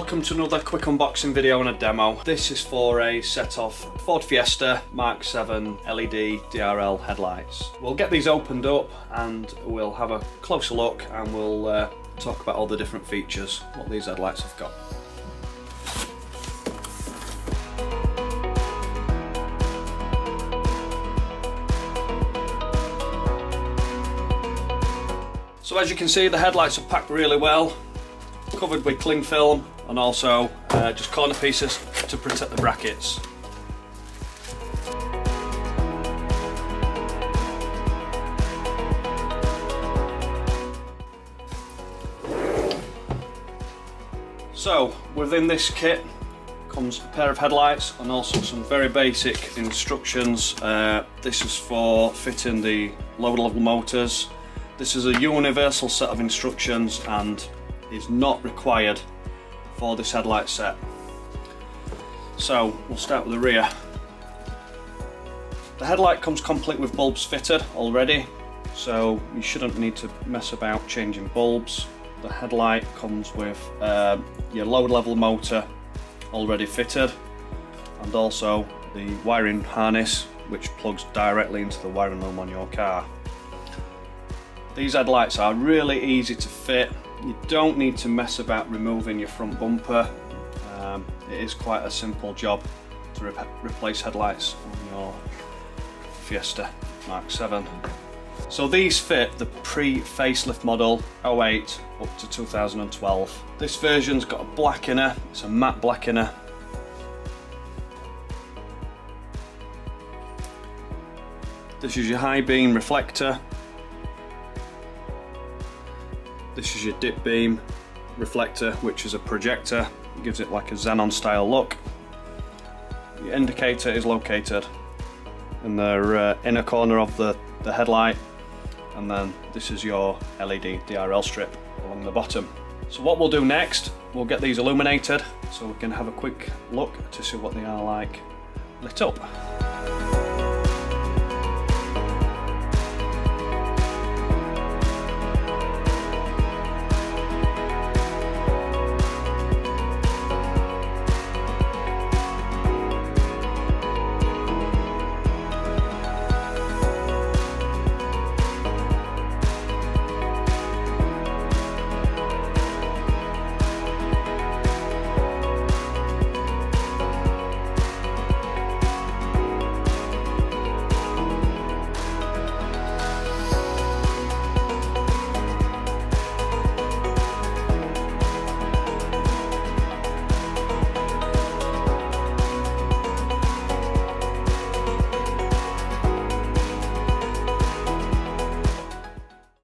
welcome to another quick unboxing video and a demo. This is for a set of Ford Fiesta Mark 7 LED DRL headlights. We'll get these opened up and we'll have a closer look, and we'll talk about all the different features, what these headlights have got. So as you can see, the headlights are packed really well, covered with cling film and also just corner pieces to protect the brackets. So within this kit comes a pair of headlights and also some very basic instructions. This is for fitting the lower level motors. This is a universal set of instructions and is not required for this headlight set. So we'll start with the rear. The headlight comes complete with bulbs fitted already, so you shouldn't need to mess about changing bulbs. The headlight comes with your lower level motor already fitted, and also the wiring harness, which plugs directly into the wiring loom on your car. These headlights are really easy to fit. You don't need to mess about removing your front bumper. It is quite a simple job to replace headlights on your Fiesta Mark 7. So these fit the pre-facelift model 08 up to 2012. This version's got a black inner, it's a matte black inner. This is your high beam reflector. This is your dip beam reflector, which is a projector. It gives it like a xenon style look. Your indicator is located in the inner corner of the headlight, and then this is your LED DRL strip along the bottom. So what we'll do next, we'll get these illuminated so we can have a quick look to see what they are like lit up.